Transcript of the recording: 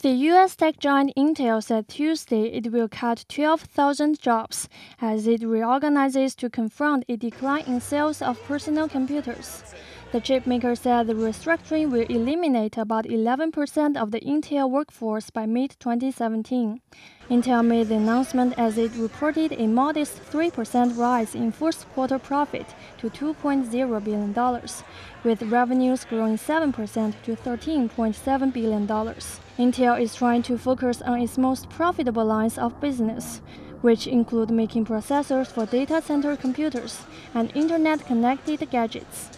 The U.S. tech giant Intel said Tuesday it will cut 12,000 jobs as it reorganizes to confront a decline in sales of personal computers. The chipmaker said the restructuring will eliminate about 11% of the Intel workforce by mid-2017. Intel made the announcement as it reported a modest 3% rise in first-quarter profit to $2.0 billion, with revenues growing 7% to $13.7 billion. Intel is trying to focus on its most profitable lines of business, which include making processors for data center computers and internet-connected gadgets.